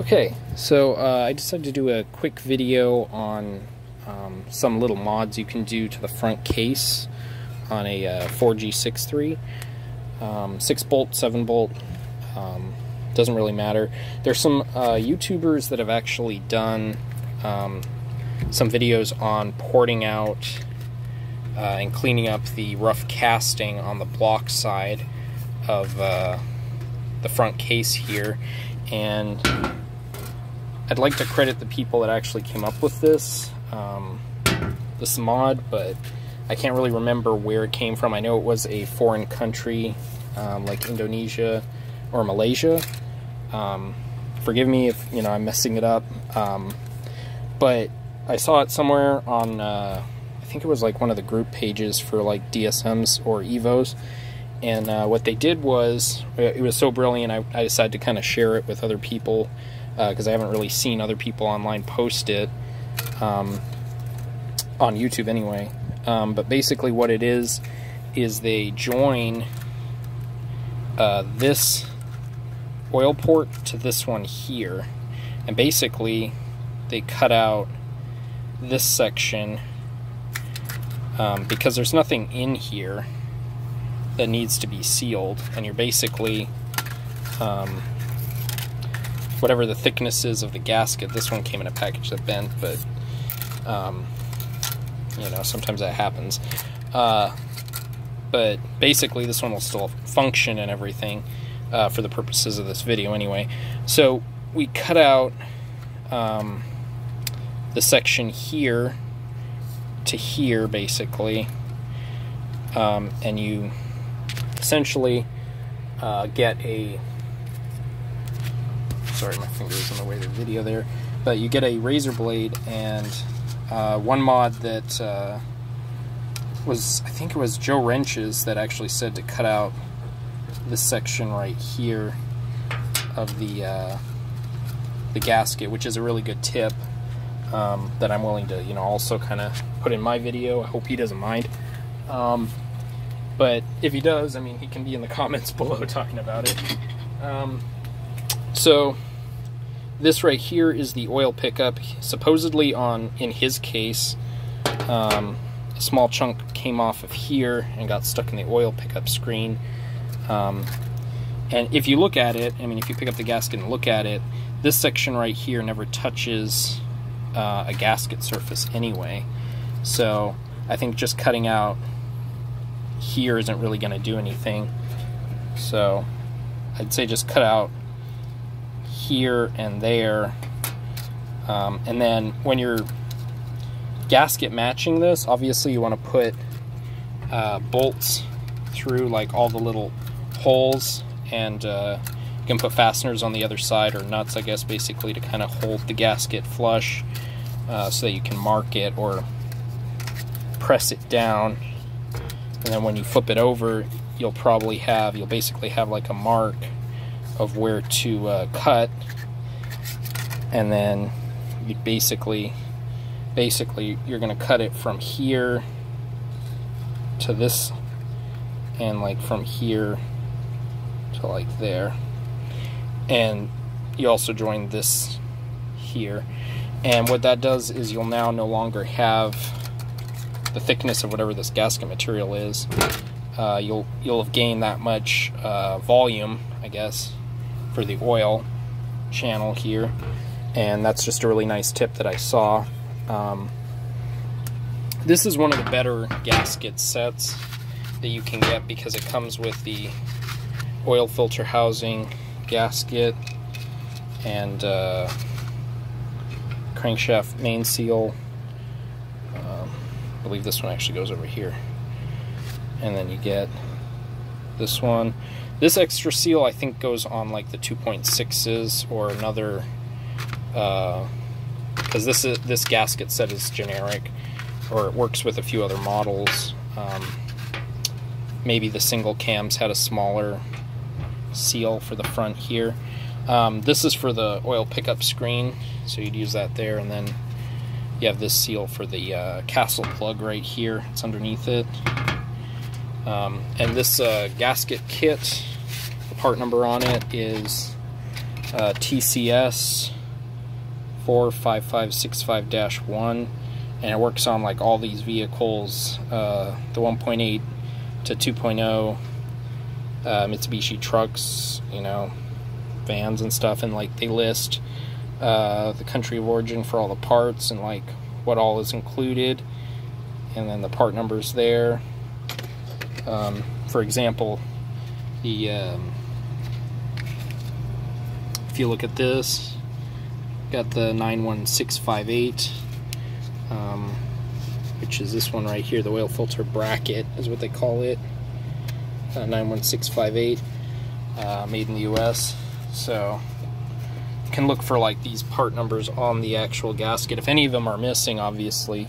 Okay, so I decided to do a quick video on some little mods you can do to the front case on a 4G63. 6-bolt, 7-bolt, doesn't really matter. There's some YouTubers that have actually done some videos on porting out and cleaning up the rough casting on the block side of the front case here, and I'd like to credit the people that actually came up with this this mod, but I can't really remember where it came from. I know it was a foreign country, like Indonesia or Malaysia. Forgive me if I'm messing it up, but I saw it somewhere on I think it was like one of the group pages for like DSMs or EVOs. And what they did was, it was so brilliant, I decided to kind of share it with other people, because I haven't really seen other people online post it, on YouTube anyway. But basically what it is they join this oil port to this one here, and basically they cut out this section, because there's nothing in here that needs to be sealed, and you're basically, whatever the thickness is of the gasket, this one came in a package that bent, but, sometimes that happens, but basically this one will still function and everything, for the purposes of this video anyway. So we cut out, the section here to here, basically, and you essentially get a, sorry, my finger's in the way of the video there, but you get a razor blade. And one mod that was, I think it was Joe Wrenches, that actually said to cut out this section right here of the gasket, which is a really good tip that I'm willing to also kind of put in my video. I hope he doesn't mind. But if he does, I mean, he can be in the comments below talking about it. So this right here is the oil pickup. Supposedly in his case, a small chunk came off of here and got stuck in the oil pickup screen. And if you look at it, I mean, if you pick up the gasket and look at it, this section right here never touches a gasket surface anyway. So I think just cutting out here isn't really going to do anything, so I'd say just cut out here and there, and then when you're gasket matching this, obviously you want to put bolts through like all the little holes, and you can put fasteners on the other side, or nuts, I guess, basically to kind of hold the gasket flush, so that you can mark it or press it down. And then when you flip it over, you'll basically have like a mark of where to cut, and then you basically you're gonna cut it from here to this, and like from here to like there, and you also join this here. And what that does is you'll now no longer have the thickness of whatever this gasket material is. You'll have gained that much volume, I guess, for the oil channel here, and that's just a really nice tip that I saw. This is one of the better gasket sets that you can get, because it comes with the oil filter housing gasket and crankshaft main seal. I believe this one actually goes over here, and then you get this one. This extra seal, I think, goes on like the 2.6s or another, because this gasket set is generic, or it works with a few other models. Maybe the single cams had a smaller seal for the front here. This is for the oil pickup screen, so you'd use that there, and then you have this seal for the castle plug right here. It's underneath it. And this gasket kit, the part number on it is TCS 45565-1, and it works on like all these vehicles, the 1.8 to 2.0 Mitsubishi trucks, you know, vans and stuff, and like they list the country of origin for all the parts and like what all is included, and then the part numbers there. For example, the if you look at this, got the 91658, which is this one right here, the oil filter bracket is what they call it, 91658, made in the US. So you can look for like these part numbers on the actual gasket. If any of them are missing, obviously,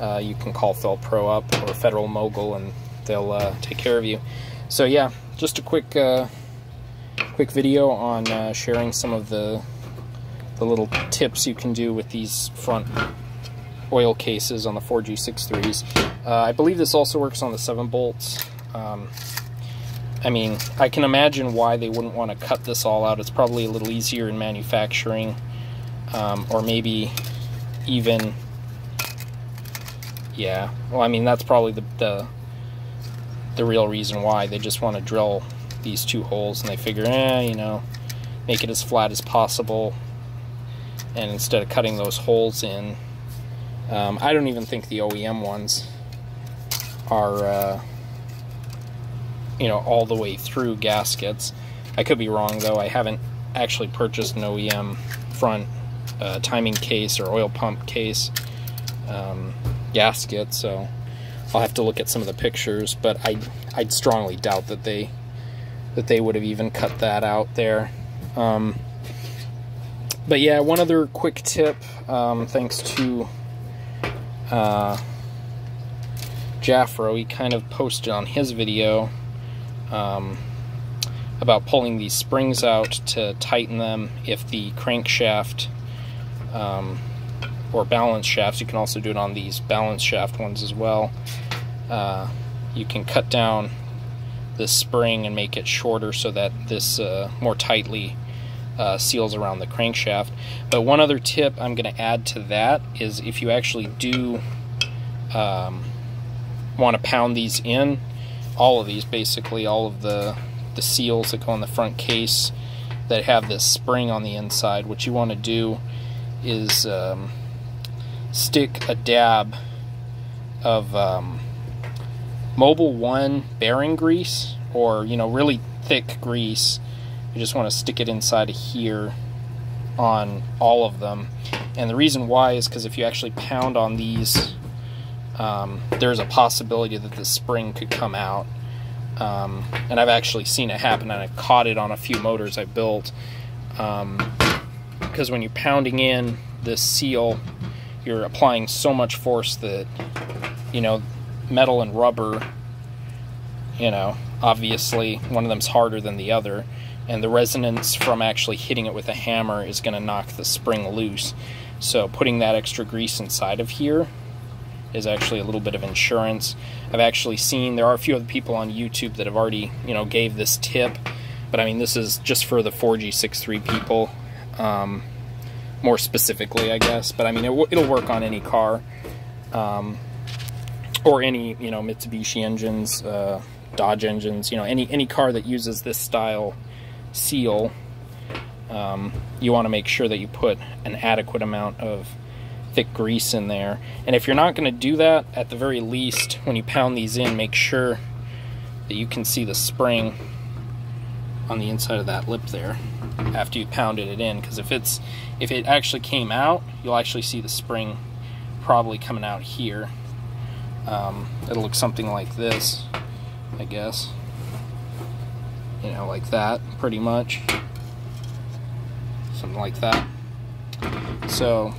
you can call Felpro up or Federal Mogul, and they'll take care of you. So yeah, just a quick quick video on sharing some of the little tips you can do with these front oil cases on the 4G63s. I believe this also works on the 7 bolts. I mean, I can imagine why they wouldn't want to cut this all out. It's probably a little easier in manufacturing, or maybe even, yeah, well, I mean, that's probably the real reason why. They just want to drill these 2 holes, and they figure, you know, make it as flat as possible, and instead of cutting those holes in, I don't even think the OEM ones are, you know, all the way through gaskets. I could be wrong, though. I haven't actually purchased an OEM front timing case or oil pump case gasket, so I'll have to look at some of the pictures, but I'd strongly doubt that they would have even cut that out there. But yeah, one other quick tip, thanks to Jafro. He kind of posted on his video about pulling these springs out to tighten them if the crankshaft or balance shafts, you can also do it on these balance shaft ones as well. You can cut down this spring and make it shorter so that this more tightly seals around the crankshaft. But one other tip I'm going to add to that is, if you actually do want to pound these in, all of these, basically all of the seals that go on the front case that have this spring on the inside, what you want to do is stick a dab of Mobil One bearing grease, or, you know, really thick grease. You just want to stick it inside of here on all of them. And the reason why is because if you actually pound on these, there's a possibility that the spring could come out. And I've actually seen it happen, and I've caught it on a few motors I built. Because when you're pounding in this seal, you're applying so much force that, you know, metal and rubber, you know, obviously one of them's harder than the other, and the resonance from actually hitting it with a hammer is going to knock the spring loose. So putting that extra grease inside of here is actually a little bit of insurance. I've actually seen, there are a few other people on YouTube that have already, you know, gave this tip, but I mean, this is just for the 4G63 people, more specifically, I guess. But I mean, it'll work on any car, or any, you know, Mitsubishi engines, Dodge engines, you know, any car that uses this style seal. You want to make sure that you put an adequate amount of thick grease in there. And if you're not going to do that, at the very least, when you pound these in, make sure that you can see the spring on the inside of that lip there after you pounded it in, because if it actually came out, you'll actually see the spring probably coming out here. It'll look something like this, I guess, you know, like that, pretty much, something like that. So,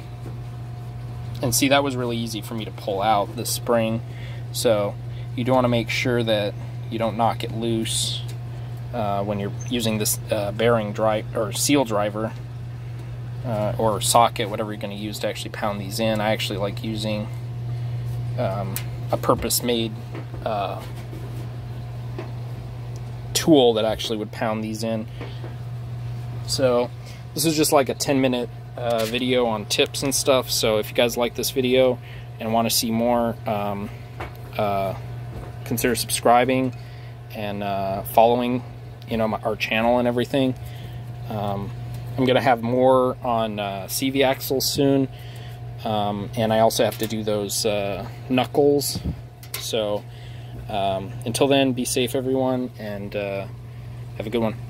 and see, that was really easy for me to pull out the spring, so you do want to make sure that you don't knock it loose when you're using this bearing drive or seal driver or socket, whatever you're going to use to actually pound these in. I actually like using a purpose-made tool that actually would pound these in. So this is just like a 10-minute video on tips and stuff. So if you guys like this video and want to see more, consider subscribing and following, you know, our channel and everything. I'm gonna have more on CV axles soon, and I also have to do those knuckles. So until then, be safe everyone, and have a good one.